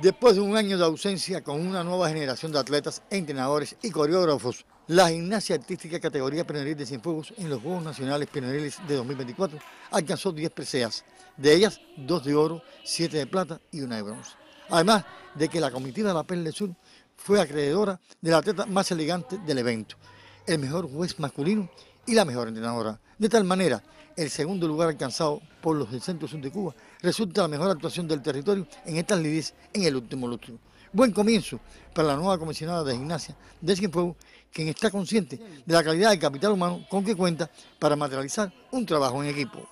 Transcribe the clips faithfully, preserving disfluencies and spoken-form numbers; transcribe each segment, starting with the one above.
Después de un año de ausencia con una nueva generación de atletas, entrenadores y coreógrafos, la gimnasia artística categoría pioneril de Cienfuegos en los Juegos Nacionales Pionieriles de dos mil veinticuatro alcanzó diez preseas, de ellas dos de oro, siete de plata y una de bronce. Además de que la comitiva de la Perla del Sur fue acreedora del atleta más elegante del evento, el mejor juez masculino y la mejor entrenadora. De tal manera, el segundo lugar alcanzado por los del Centro Sur de Cuba resulta la mejor actuación del territorio en estas lides en el último lustro. Buen comienzo para la nueva comisionada de gimnasia de Cienfuegos, quien está consciente de la calidad del capital humano con que cuenta para materializar un trabajo en equipo.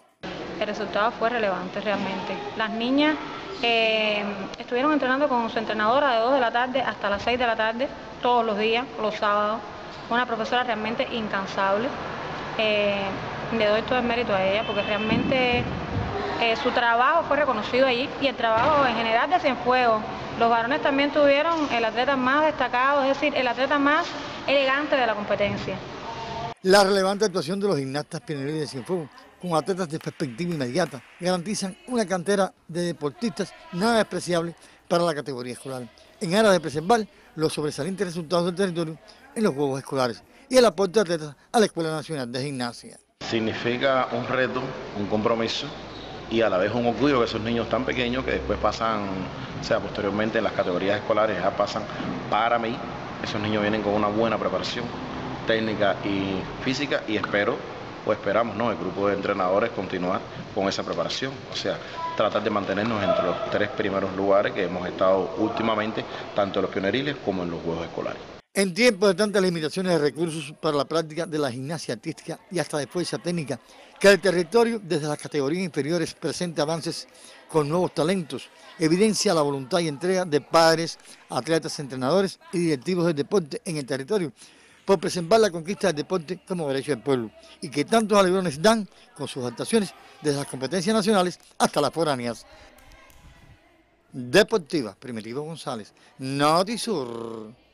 El resultado fue relevante realmente. Las niñas eh, estuvieron entrenando con su entrenadora de dos de la tarde hasta las seis de la tarde, todos los días, los sábados. Una profesora realmente incansable. Eh, le doy todo el mérito a ella porque realmente eh, su trabajo fue reconocido allí, y el trabajo en general de Cienfuegos. Los varones también tuvieron el atleta más destacado, es decir, el atleta más elegante de la competencia. La relevante actuación de los gimnastas pioneriles de Cienfuegos con atletas de perspectiva inmediata garantizan una cantera de deportistas nada despreciable para la categoría escolar, en aras de preservar los sobresalientes resultados del territorio en los juegos escolares y el aporte de atletas a la Escuela Nacional de Gimnasia. Significa un reto, un compromiso y a la vez un orgullo que esos niños tan pequeños que después pasan, o sea, posteriormente en las categorías escolares ya pasan para mí. Esos niños vienen con una buena preparación técnica y física y espero, o esperamos, ¿no?, el grupo de entrenadores continuar con esa preparación. O sea, tratar de mantenernos entre los tres primeros lugares que hemos estado últimamente, tanto en los pionieriles como en los juegos escolares. En tiempos de tantas limitaciones de recursos para la práctica de la gimnasia artística y hasta de fuerza técnica, que el territorio desde las categorías inferiores presente avances con nuevos talentos, evidencia la voluntad y entrega de padres, atletas, entrenadores y directivos del deporte en el territorio por preservar la conquista del deporte como derecho del pueblo y que tantos alegrones dan con sus actuaciones desde las competencias nacionales hasta las foráneas. Deportivas, Primitivo González, Notisur.